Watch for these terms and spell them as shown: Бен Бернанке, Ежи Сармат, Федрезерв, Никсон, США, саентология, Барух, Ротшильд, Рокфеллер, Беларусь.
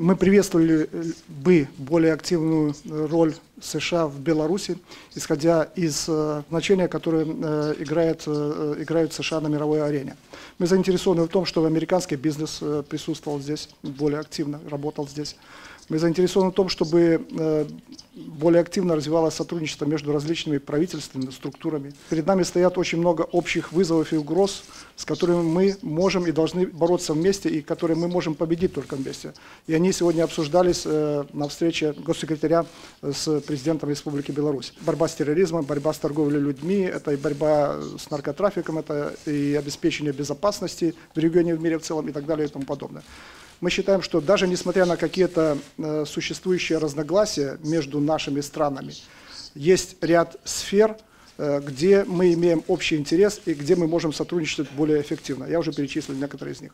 Мы приветствовали бы более активную роль США в Беларуси, исходя из значения, которое играют США на мировой арене. Мы заинтересованы в том, чтобы американский бизнес присутствовал здесь, более активно работал здесь. Мы заинтересованы в том, чтобы более активно развивалось сотрудничество между различными правительственными структурами. Перед нами стоят очень много общих вызовов и угроз, с которыми мы можем и должны бороться вместе, и которые мы можем победить только вместе. И они сегодня обсуждались на встрече госсекретаря с президентом Республики Беларусь. Борьба с терроризмом, борьба с торговлей людьми, это и борьба с наркотрафиком, это и обеспечение безопасности в регионе, в мире в целом и так далее и тому подобное. Мы считаем, что даже несмотря на какие-то существующие разногласия между нашими странами, есть ряд сфер, где мы имеем общий интерес и где мы можем сотрудничать более эффективно. Я уже перечислил некоторые из них.